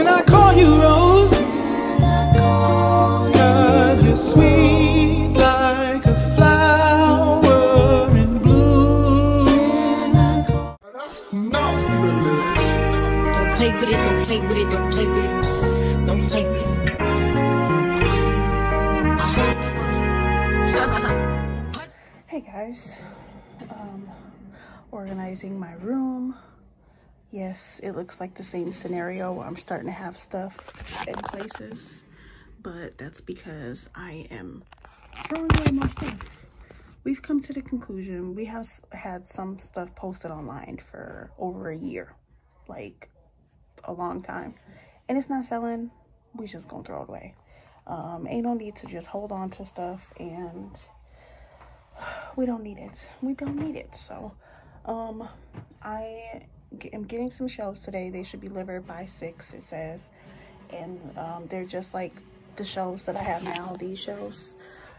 Can I call you Rose? Can I call you Rose? 'Cause you're sweet like a flower in blue. Can I call you? Don't play with it, don't play with it, don't play with it. Don't play with it. Hey guys, organizing my room. Yes, it looks like the same scenario where I'm starting to have stuff in places, but that's because I am throwing away my stuff. We've come to the conclusion, we have had some stuff posted online for over a year, like a long time, and it's not selling. We just gonna throw it away. Ain't no need to just hold on to stuff, and we don't need it. We don't need it. So, I am getting some shelves today. They should be delivered by 6, it says. And they're just like the shelves that I have now, these shelves.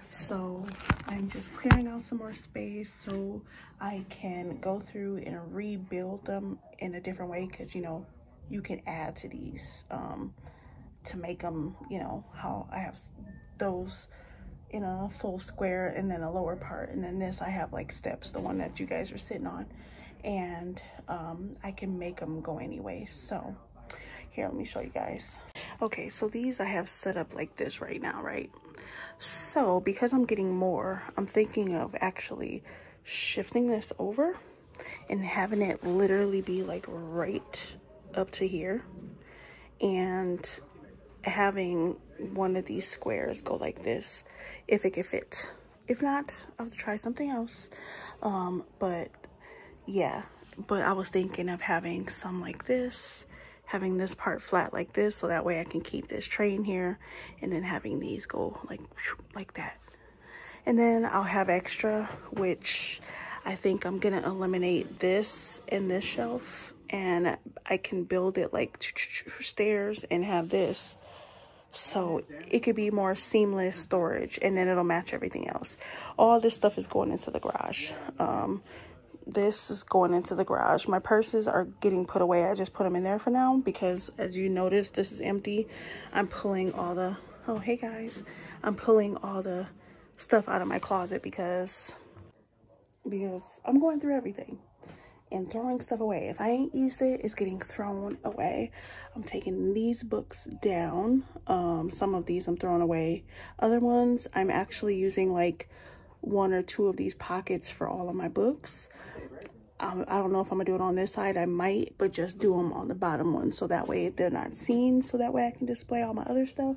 So I'm just clearing out some more space so I can go through and rebuild them in a different way, because, you know, you can add to these to make them, you know, how I have those in a full square and then a lower part, and then this I have like steps, the one that you guys are sitting on, and I can make them go anyway. So here, let me show you guys. Okay, so these I have set up like this right now, right? So because I'm getting more, I'm thinking of actually shifting this over and having it literally be like right up to here, and having one of these squares go like this if it can fit. If not, I'll try something else. But yeah, but I was thinking of having some like this, having this part flat like this, so that way I can keep this train here, and then having these go like that. And then I'll have extra, which I think I'm gonna eliminate this and this shelf, and I can build it like stairs and have this, so it could be more seamless storage, and then it'll match everything else. All this stuff is going into the garage. This is going into the garage. My purses are getting put away. I just put them in there for now because, as you notice, this is empty. I'm pulling all the I'm pulling all the stuff out of my closet because I'm going through everything and throwing stuff away. If I ain't used it, it's getting thrown away. I'm taking these books down. Some of these I'm throwing away. Other ones, I'm actually using like one or two of these pockets for all of my books. I don't know if I'm gonna do it on this side. I might, but just do them on the bottom one, so that way they're not seen, so that way I can display all my other stuff.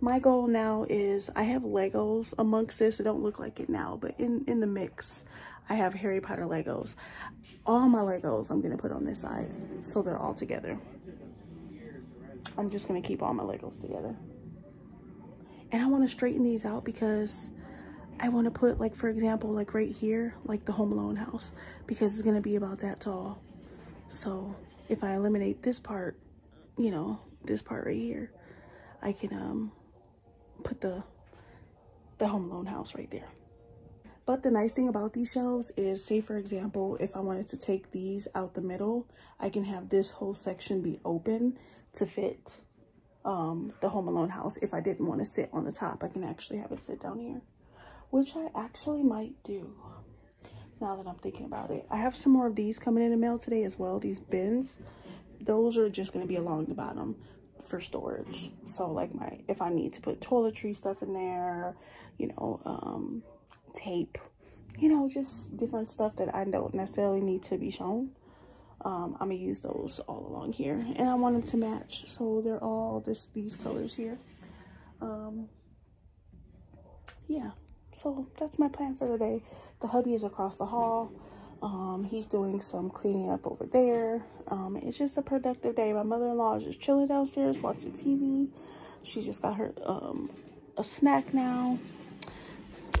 My goal now is, I have Legos amongst this. It don't look like it now, but in the mix, I have Harry Potter Legos. All my Legos I'm gonna put on this side so they're all together. I'm just gonna keep all my Legos together. And I wanna straighten these out because I wanna put, like, for example, like right here, like the Home Alone house, because it's gonna be about that tall. So if I eliminate this part, you know, this part right here, I can put the Home Alone house right there. But the nice thing about these shelves is, say for example, if I wanted to take these out the middle, I can have this whole section be open to fit the Home Alone house. If I didn't want to sit on the top, I can actually have it sit down here, which I actually might do now that I'm thinking about it. I have some more of these coming in the mail today as well, these bins. Those are just going to be along the bottom for storage. So like if I need to put toiletry stuff in there, you know, tape, you know, just different stuff that I don't necessarily need to be shown, I'm gonna use those all along here, and I want them to match, so they're all these colors here. Yeah, so that's my plan for the day. The hubby is across the hall. He's doing some cleaning up over there. It's just a productive day. My mother-in-law is just chilling downstairs watching TV. She just got her a snack now.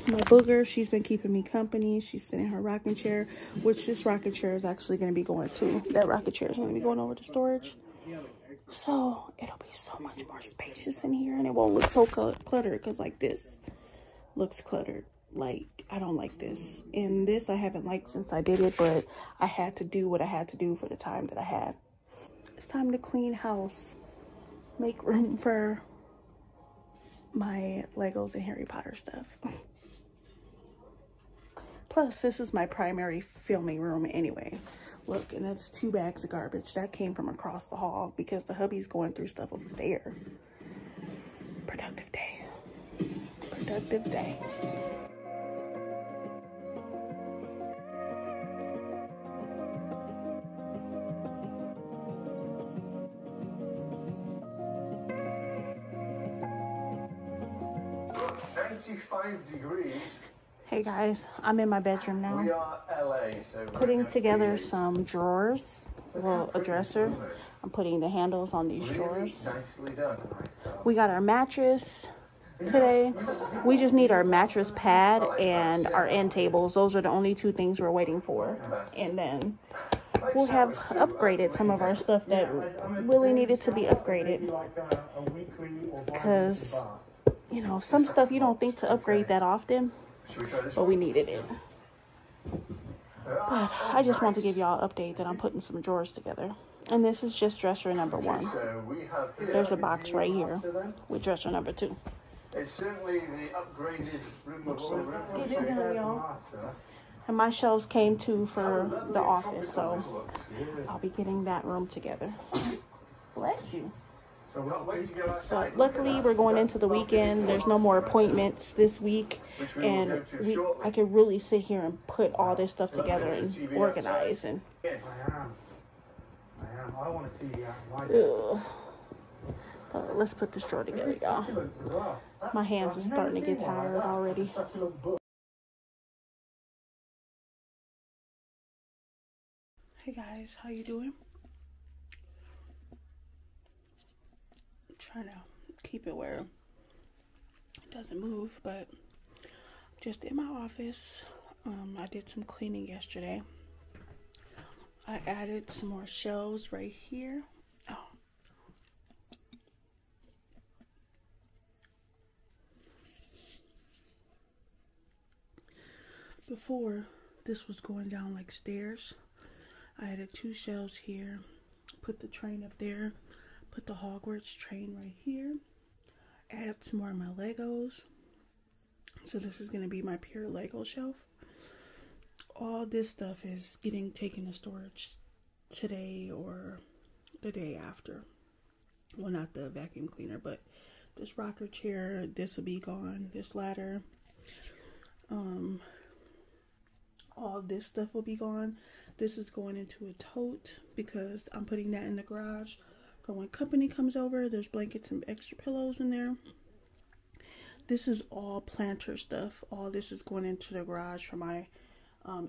My booger, she's been keeping me company. She's sitting in her rocking chair, which this rocking chair is actually going to be going to. That rocking chair is going to be going over to storage. So it'll be so much more spacious in here, and it won't look so cluttered, because like this looks cluttered. Like, I don't like this. And this I haven't liked since I did it, but I had to do what I had to do for the time that I had. It's time to clean house. make room for my Legos and Harry Potter stuff. Plus, this is my primary filming room anyway. Look, and that's 2 bags of garbage. That came from across the hall because the hubby's going through stuff over there. Productive day. Productive day. Degrees. Hey guys, I'm in my bedroom now. We are LA, so putting together some drawers, a dresser. I'm putting the handles on these drawers. Nicely done. We got our mattress today. We just need our mattress pad and our end tables. Those are the only 2 things we're waiting for. And then we'll have upgraded some of our stuff that really needed to be upgraded. Because you know, some stuff you don't think to upgrade that often, but we needed it. But I just want to give y'all an update that I'm putting some drawers together. And this is just dresser number 1. There's a box right here with dresser number 2. It's certainly the upgraded room of all. And my shelves came too for the office, so I'll be getting that room together. Bless you. But luckily, we're going into the weekend. There's no more appointments this week, and I can really sit here and put all this stuff together and organize. And I want to see you. But let's put this drawer together, y'all. My hands are starting to get tired already. Hey guys, how you doing? Trying to keep it where it doesn't move, but just in my office. I did some cleaning yesterday. I added some more shelves right here. Oh. Before, this was going down like stairs. I added 2 shelves here, put the train up there. Put the Hogwarts train right here. Add up some more of my Legos. So this is going to be my pure Lego shelf. All this stuff is getting taken to storage today or the day after. Well, not the vacuum cleaner, but this rocker chair, this will be gone. This ladder, all this stuff will be gone. This is going into a tote because I'm putting that in the garage. But when company comes over, there's blankets and extra pillows in there. This is all planter stuff. All this is going into the garage for my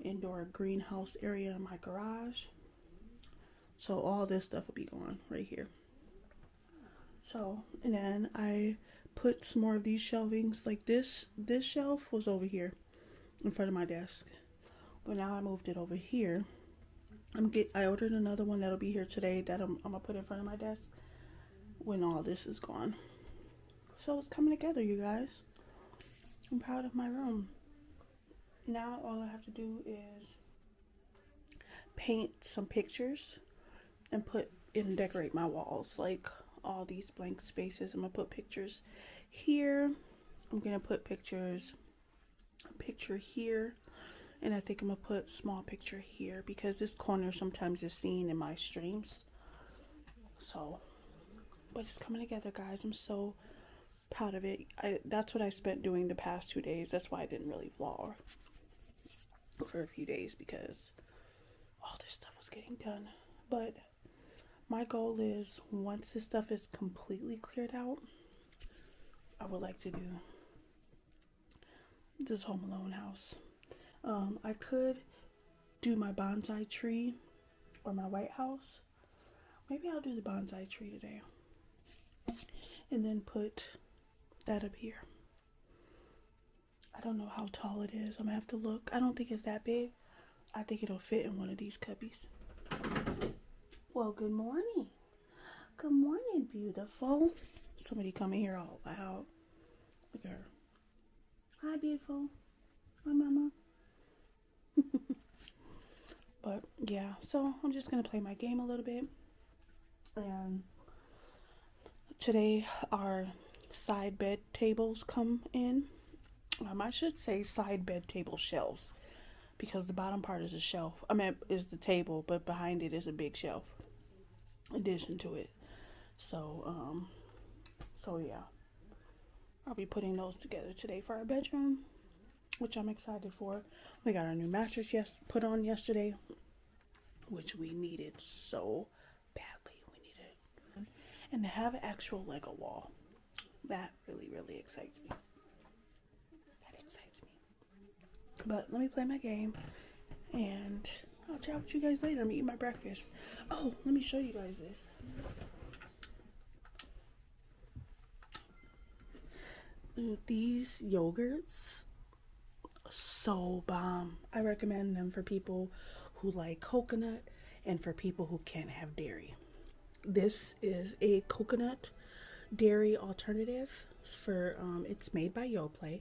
indoor greenhouse area in my garage. So all this stuff will be gone right here. So, and then I put some more of these shelvings like this. This shelf was over here in front of my desk. But now I moved it over here. I ordered another one that'll be here today that I'm gonna put in front of my desk when all this is gone. So it's coming together, you guys. I'm proud of my room. Now all I have to do is paint some pictures and put and decorate my walls. Like all these blank spaces, I'm gonna put pictures here. I'm gonna put pictures, a picture here. And I think I'm going to put small picture here because this corner sometimes is seen in my streams. So, but it's coming together, guys. I'm so proud of it. That's what I spent doing the past 2 days. That's why I didn't really vlog for a few days because all this stuff was getting done. But my goal is once this stuff is completely cleared out, I would like to do this Home Alone house. I could do my bonsai tree or my White House. Maybe I'll do the bonsai tree today. And then put that up here. I don't know how tall it is. I'm gonna have to look. I don't think it's that big. I think it'll fit in one of these cubbies. Well, good morning. Good morning, beautiful. Somebody coming here all loud. Look at her. Hi, beautiful. Hi, mama. But yeah, so I'm just gonna play my game a little bit and Today our side bed tables come in. I should say side bed table shelves, because the bottom part is a shelf. I mean, is the table, but behind it is a big shelf in addition to it. So, so yeah, I'll be putting those together today for our bedroom, which I'm excited for. We got our new mattress put on yesterday, which we needed so badly. We needed it. And to have an actual Lego wall, that really, really excites me. But let me play my game and I'll chat with you guys later. I'm eating my breakfast. Oh, let me show you guys this. These yogurts, so bomb. I recommend them for people who like coconut and for people who can't have dairy. This is a coconut dairy alternative for, it's made by Yoplait,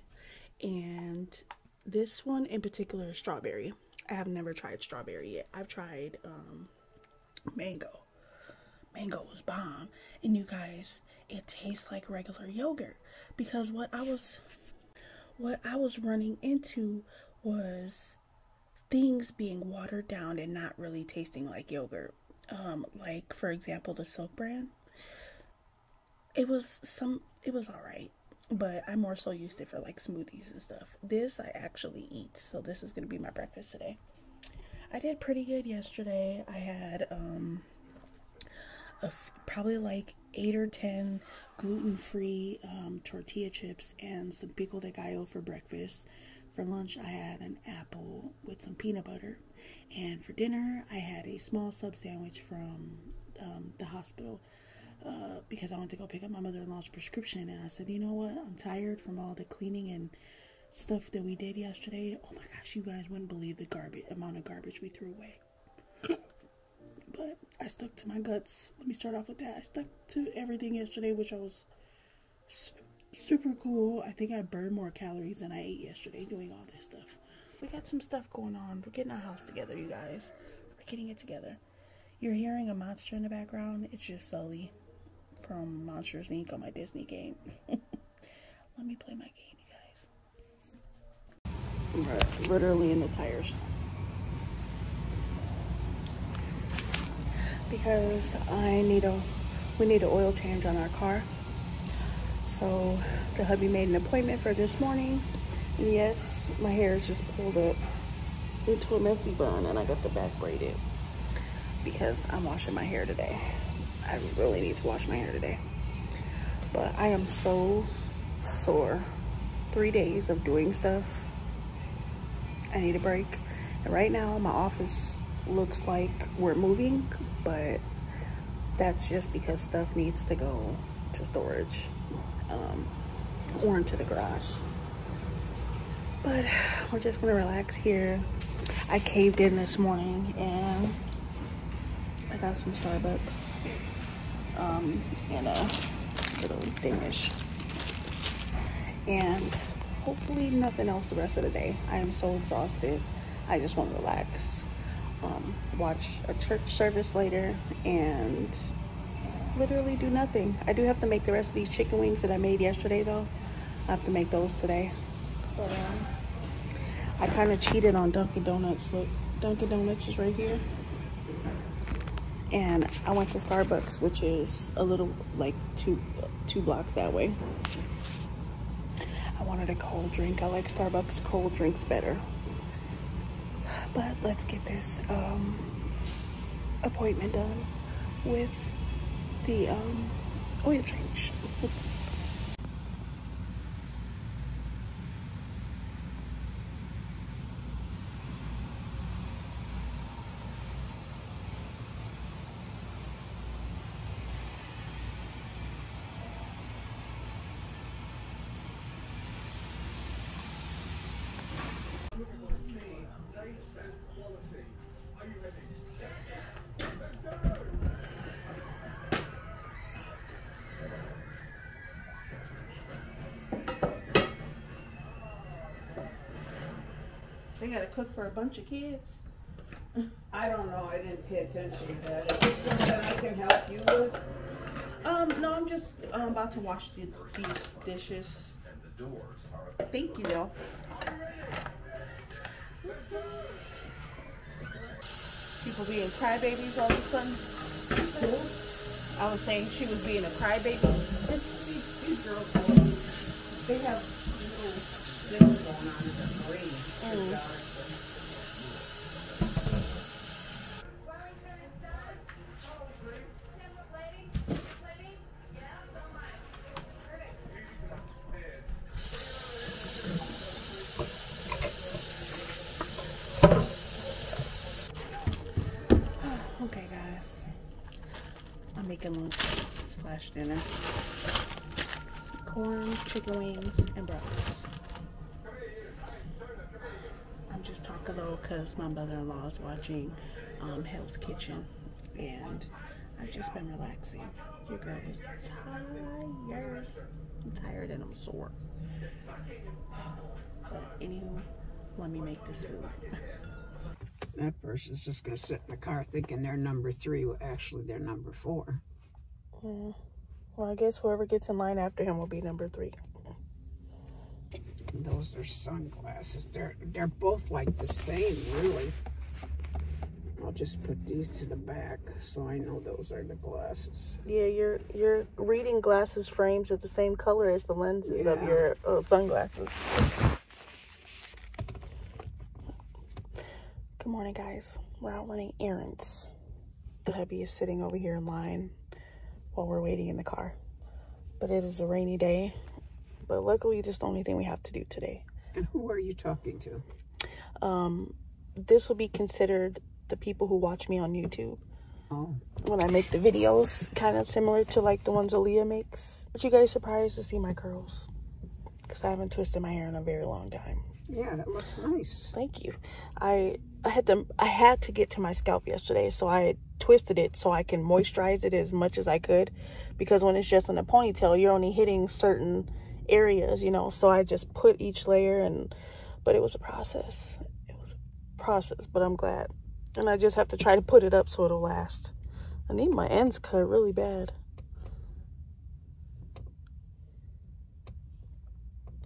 and this one in particular is strawberry. I have never tried strawberry yet. I've tried mango. Mango was bomb. And you guys, it tastes like regular yogurt, because what I was running into was things being watered down and not really tasting like yogurt. Like for example, the Silk brand. It was all right. But I'm more so used to it for like smoothies and stuff. This I actually eat, so this is going to be my breakfast today. I did pretty good yesterday. I had probably like 8 or 10 gluten-free tortilla chips and some pico de gallo for breakfast. For lunch, I had an apple with some peanut butter. And for dinner, I had a small sub sandwich from the hospital. Because I went to go pick up my mother-in-law's prescription, and I said, you know what, I'm tired from all the cleaning and stuff that we did yesterday. Oh my gosh, you guys wouldn't believe the amount of garbage we threw away. But I stuck to my guts. Let me start off with that. I stuck to everything yesterday, which I was super cool. I think I burned more calories than I ate yesterday doing all this stuff. We got some stuff going on. We're getting our house together, you guys. We're getting it together. You're hearing a monster in the background. It's just Sully from Monsters, Inc. on my Disney game. Let me play my game, you guys. We're literally in the tires, because we need an oil change on our car. So the hubby made an appointment for this morning. And yes, my hair is just pulled up into a messy bun, and I got the back braided because I'm washing my hair today. I really need to wash my hair today. But I am so sore. 3 days of doing stuff. I need a break. And right now my office looks like we're moving, but that's just because stuff needs to go to storage or into the garage. But we're just gonna relax here. I caved in this morning and I got some Starbucks. And a little Danish, and hopefully nothing else the rest of the day. I am so exhausted. I just want to relax, watch a church service later, and literally do nothing. I do have to make the rest of these chicken wings that I made yesterday though. I have to make those today. But, I kind of cheated on Dunkin' Donuts. Look, Dunkin' Donuts is right here. And I went to Starbucks, which is a little, like, two blocks that way. I wanted a cold drink. I like Starbucks cold drinks better. But let's get this appointment done with the oil change. They gotta cook for a bunch of kids. I don't know, I didn't pay attention to that. Is this something I can help you with? No, I'm just about to wash these dishes. Thank you, though. People being crybabies all of a sudden. Cool. I was saying she was being a crybaby. These girls, they have little things going on in their brain. Dinner, corn, chicken wings, and broths. I'm just talking low because my mother-in-law is watching Hell's Kitchen, and I've just been relaxing. Your girl is tired. I'm tired and I'm sore. But anywho, let me make this food. That person's just gonna sit in the car thinking they're number three, well, actually they're number four. Yeah. Well, I guess whoever gets in line after him will be number three. Those are sunglasses. They're both like the same, really. I'll just put these to the back so I know those are the glasses. Yeah, your reading glasses frames are the same color as the lenses of your sunglasses. Good morning, guys. We're out running errands. The hubby is sitting over here in line while we're waiting in the car, but it is a rainy day, but luckily this is the only thing we have to do today. And who are you talking to? This will be considered the people who watch me on YouTube. Oh. When I make the videos, kind of similar to like the ones Aaliyah makes. But you guys surprised to see my curls because I haven't twisted my hair in a very long time. Yeah, that looks nice. Thank you. I had to get to my scalp yesterday, so I twisted it so I can moisturize it as much as I could, because when it's just in a ponytail, you're only hitting certain areas, you know. So I just put each layer, but it was a process. It was a process, but I'm glad. And I just have to try to put it up so it'll last. I need my ends cut really bad.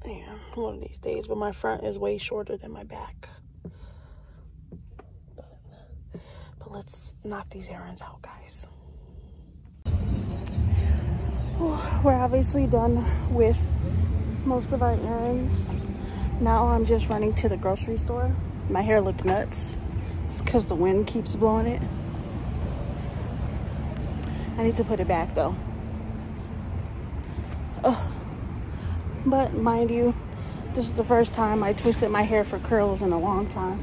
Yeah, one of these days, but my front is way shorter than my back. But let's knock these errands out, guys. We're obviously done with most of our errands. Now I'm just running to the grocery store. My hair looked nuts. It's because the wind keeps blowing it. I need to put it back, though. Ugh. But mind you, this is the first time I twisted my hair for curls in a long time.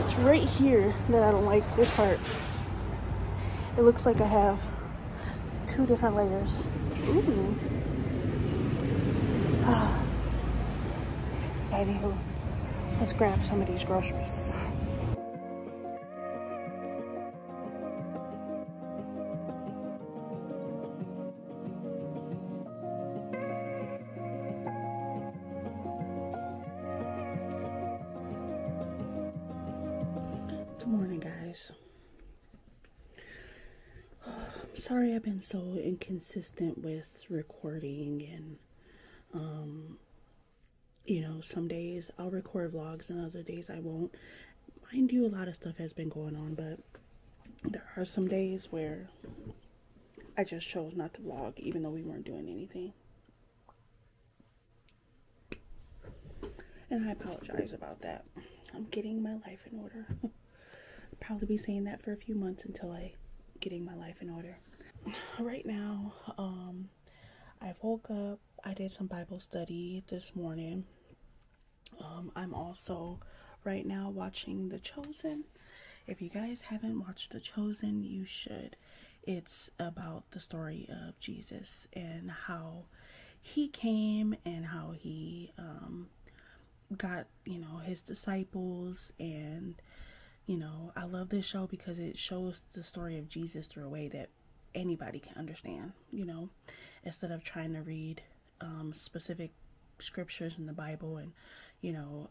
It's right here that I don't like this part. It looks like I have two different layers. Ooh. Anywho, let's grab some of these groceries. Sorry I've been so inconsistent with recording, and you know, some days I'll record vlogs and other days I won't. Mind you, a lot of stuff has been going on, but there are some days where I just chose not to vlog even though we weren't doing anything, and I apologize about that. I'm getting my life in order. I'll probably be saying that for a few months until I getting my life in order. Right now, I woke up, I did some Bible study this morning. I'm also right now watching The Chosen. If you guys haven't watched The Chosen, you should. It's about the story of Jesus and how he came and how he got, you know, his disciples. And you know, I love this show because it shows the story of Jesus through a way that anybody can understand, you know, instead of trying to read specific scriptures in the Bible and, you know,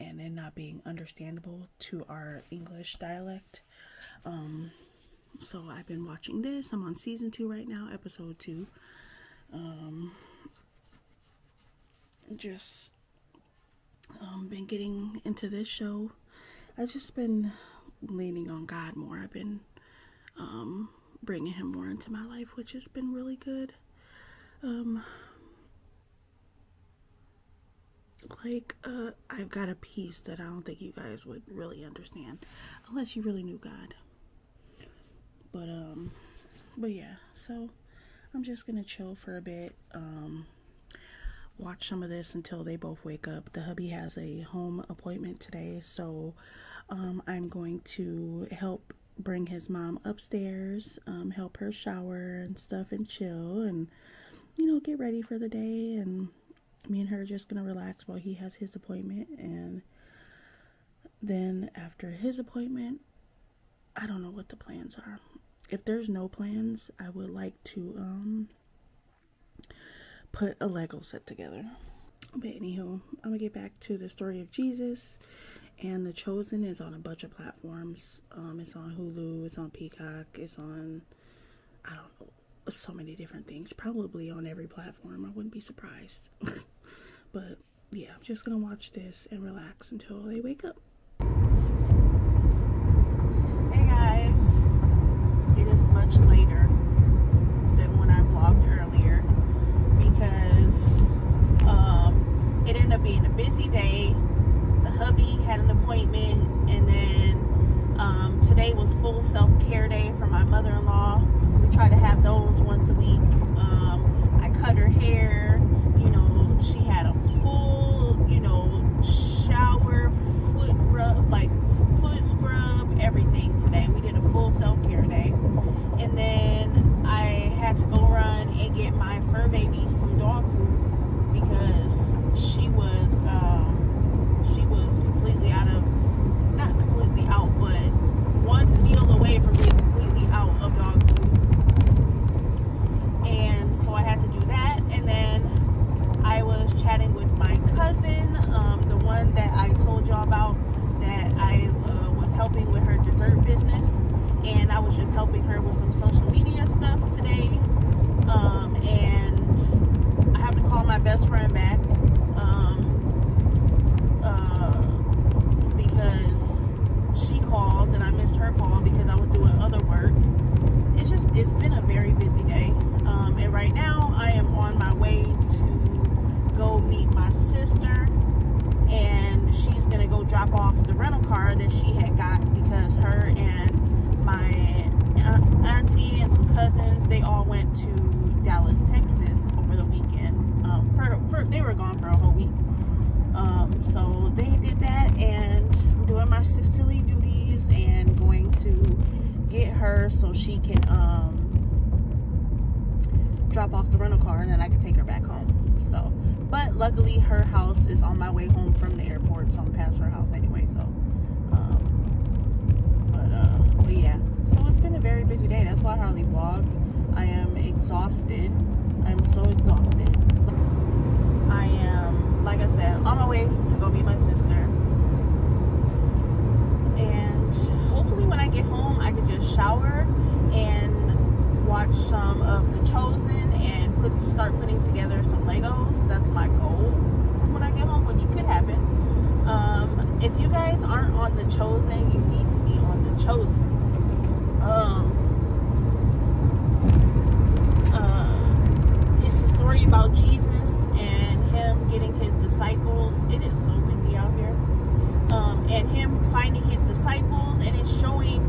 and it not being understandable to our English dialect. So I've been watching this. I'm on season 2 right now, episode 2. Been getting into this show. I've just been leaning on God more. I've been bringing him more into my life, which has been really good. I've got a piece that I don't think you guys would really understand unless you really knew God. But yeah, so I'm just gonna chill for a bit, watch some of this until they both wake up. The hubby has a home appointment today, so I'm going to help bring his mom upstairs, help her shower and stuff and chill and, you know, get ready for the day. And me and her are just gonna relax while he has his appointment, and then after his appointment, I don't know what the plans are. If there's no plans, I would like to put a Lego set together. But anywho, I'm gonna get back to the story of Jesus. And The Chosen is on a bunch of platforms. It's on Hulu, it's on Peacock, it's on, I don't know, so many different things. Probably on every platform, I wouldn't be surprised. But yeah, I'm just gonna watch this and relax until they wake up. Hey guys, it is much later than when I vlogged earlier because it ended up being a busy day. The hubby had an appointment, and then today was full self-care day for my mother-in-law. We try to have those once a week. I cut her hair, you know, she had a full, you know, shower, foot rub, like foot scrub, everything today. We did a full self-care day. And then I had to go run and get my fur baby some dog food because she was completely out of, not completely out, but one meal away from being completely out of dog food. And so I had to do that. And then I was chatting with my cousin, the one that I told y'all about that I was helping with her dessert business. And I was just helping her with some social media stuff today. And I have to call my best friend back. Because she called and I missed her call because I was doing other work. It's been a very busy day. And right now I am on my way to go meet my sister, and she's gonna go drop off the rental car that she had got because her and my auntie and some cousins, they all went to Dallas, Texas over the weekend. They were gone for a whole week. So they did that, and I'm doing my sisterly duties and going to get her so she can drop off the rental car, and then I can take her back home. So, but luckily her house is on my way home from the airport, so I'm past her house anyway. So, but yeah, so it's been a very busy day. That's why I hardly vlogged. I am exhausted. I'm so exhausted. I am, like I said, on my way to go meet my sister, and hopefully when I get home I could just shower and watch some of The Chosen and start putting together some Legos. That's my goal when I get home, which could happen. If you guys aren't on The Chosen, you need to be on The Chosen. It's a story about Jesus and him getting his disciples. It is so windy out here. And him finding his disciples, and it's showing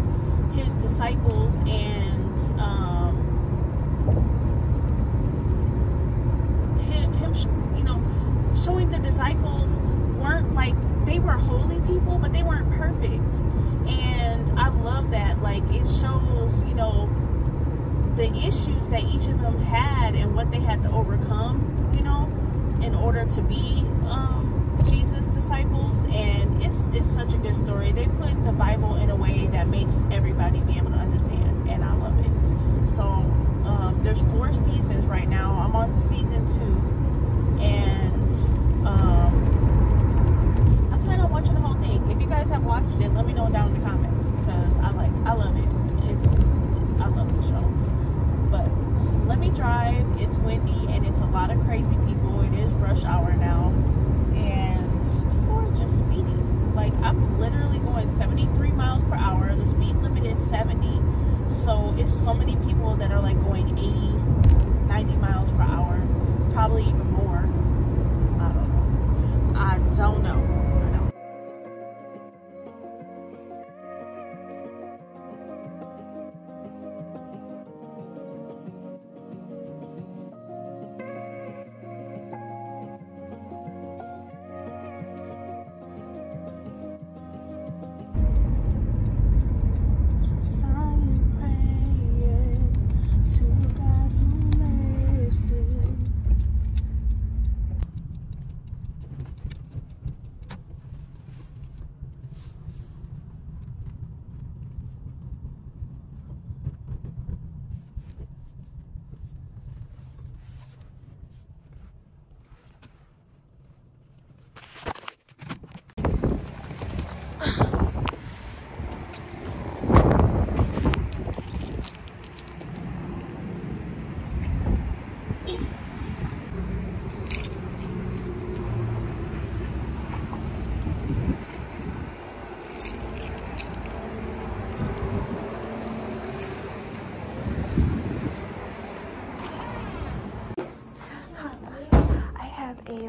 his disciples and him, you know, showing the disciples weren't like, they were holy people, but they weren't perfect. And I love that. Like, it shows, you know, the issues that each of them had and what they had to overcome, you know, in order to be Jesus' disciples. And it's such a good story. They put the Bible in a way that makes everybody be able to understand, and I love it. So there's 4 seasons right now. I'm on season 2, and I plan on watching the whole thing. If you guys have watched it, let me know down in the comments, because I love it. It's 70. So it's so many people that are like going 80, 90 miles per hour, probably even more. I don't know.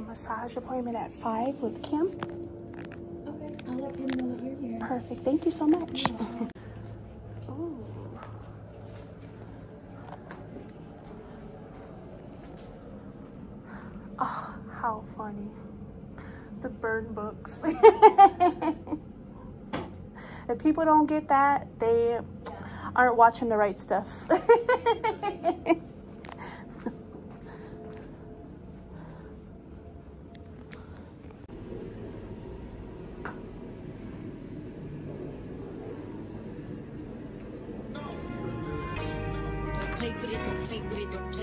Massage appointment at 5 with Kim. Okay, I'll let him know that you're here. Perfect, thank you so much. Ooh. Oh, how funny. The burn books. If people don't get that, they aren't watching the right stuff. Play with it, don't play with it, don't.